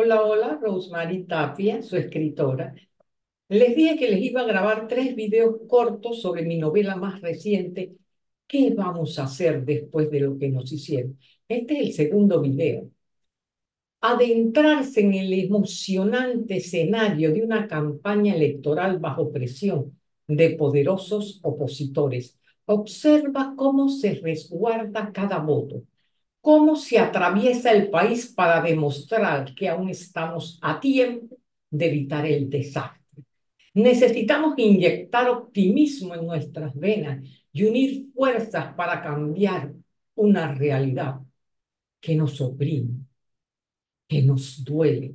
Hola, hola, Rose Marie Tapia, su escritora. Les dije que les iba a grabar 3 videos cortos sobre mi novela más reciente, ¿Qué vamos a hacer después de lo que nos hicieron? Este es el segundo video. Adentrarse en el emocionante escenario de una campaña electoral bajo presión de poderosos opositores. Observa cómo se resguarda cada voto. Cómo se atraviesa el país para demostrar que aún estamos a tiempo de evitar el desastre. Necesitamos inyectar optimismo en nuestras venas y unir fuerzas para cambiar una realidad que nos oprime, que nos duele.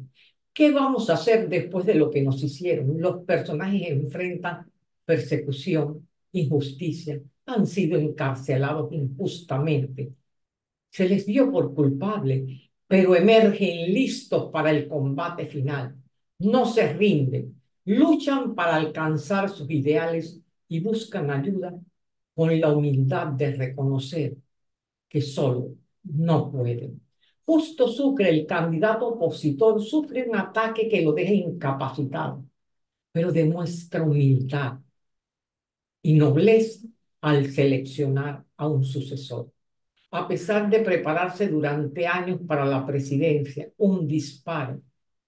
¿Qué vamos a hacer después de lo que nos hicieron? Los personajes enfrentan persecución, injusticia, han sido encarcelados injustamente. Se les dio por culpable, pero emergen listos para el combate final. No se rinden, luchan para alcanzar sus ideales y buscan ayuda con la humildad de reconocer que solo no pueden. Justo Sucre, el candidato opositor, sufre un ataque que lo deja incapacitado, pero demuestra humildad y nobleza al seleccionar a un sucesor. A pesar de prepararse durante años para la presidencia, un disparo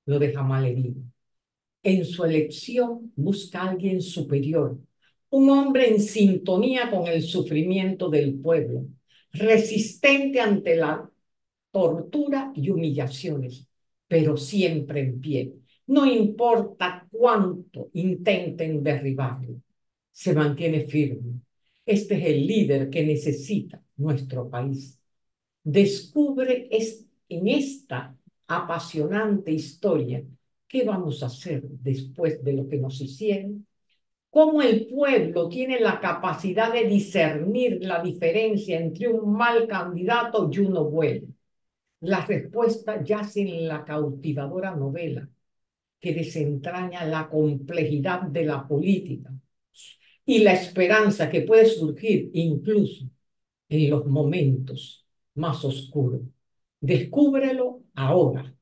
lo deja malherido. En su elección busca a alguien superior, un hombre en sintonía con el sufrimiento del pueblo, resistente ante la tortura y humillaciones, pero siempre en pie. No importa cuánto intenten derribarlo, se mantiene firme. Este es el líder que necesita nuestro país. Descubre en esta apasionante historia qué vamos a hacer después de lo que nos hicieron, cómo el pueblo tiene la capacidad de discernir la diferencia entre un mal candidato y uno bueno. La respuesta yace en la cautivadora novela que desentraña la complejidad de la política y la esperanza que puede surgir incluso en los momentos más oscuros. Descúbrelo ahora.